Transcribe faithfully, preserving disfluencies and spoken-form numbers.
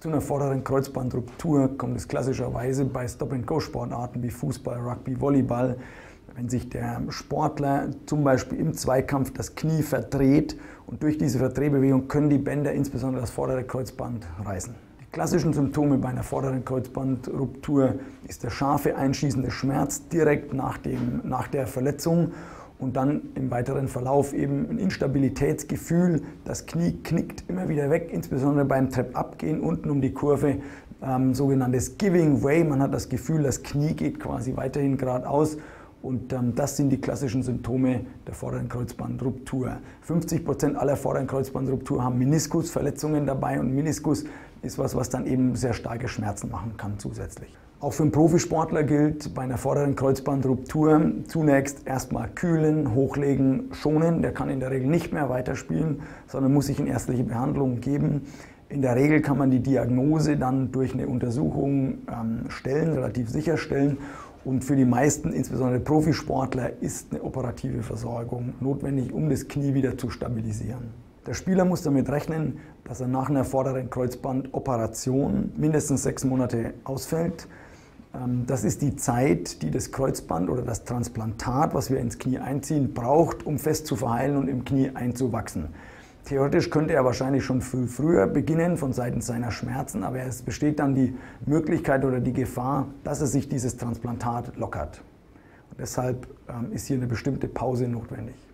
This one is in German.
Zu einer vorderen Kreuzbandruptur kommt es klassischerweise bei Stop-and-Go-Sportarten wie Fußball, Rugby, Volleyball, wenn sich der Sportler zum Beispiel im Zweikampf das Knie verdreht, und durch diese Verdrehbewegung können die Bänder, insbesondere das vordere Kreuzband, reißen. Die klassischen Symptome bei einer vorderen Kreuzbandruptur ist der scharfe, einschießende Schmerz direkt nach, dem, nach der Verletzung und dann im weiteren Verlauf eben ein Instabilitätsgefühl. Das Knie knickt immer wieder weg, insbesondere beim Treppabgehen unten um die Kurve, ähm, sogenanntes Giving Way. Man hat das Gefühl, das Knie geht quasi weiterhin geradeaus. Und ähm, das sind die klassischen Symptome der vorderen Kreuzbandruptur. fünfzig Prozent aller vorderen Kreuzbandruptur haben Meniskusverletzungen dabei, und Meniskus ist was, was dann eben sehr starke Schmerzen machen kann zusätzlich. Auch für einen Profisportler gilt bei einer vorderen Kreuzbandruptur zunächst erstmal kühlen, hochlegen, schonen. Der kann in der Regel nicht mehr weiterspielen, sondern muss sich in ärztliche Behandlung geben. In der Regel kann man die Diagnose dann durch eine Untersuchung ähm, stellen, relativ sicherstellen. Und für die meisten, insbesondere Profisportler, ist eine operative Versorgung notwendig, um das Knie wieder zu stabilisieren. Der Spieler muss damit rechnen, dass er nach einer vorderen Kreuzbandoperation mindestens sechs Monate ausfällt. Das ist die Zeit, die das Kreuzband oder das Transplantat, was wir ins Knie einziehen, braucht, um fest zu verheilen und im Knie einzuwachsen. Theoretisch könnte er wahrscheinlich schon viel früher beginnen von Seiten seiner Schmerzen, aber es besteht dann die Möglichkeit oder die Gefahr, dass er sich dieses Transplantat lockert. Und deshalb ist hier eine bestimmte Pause notwendig.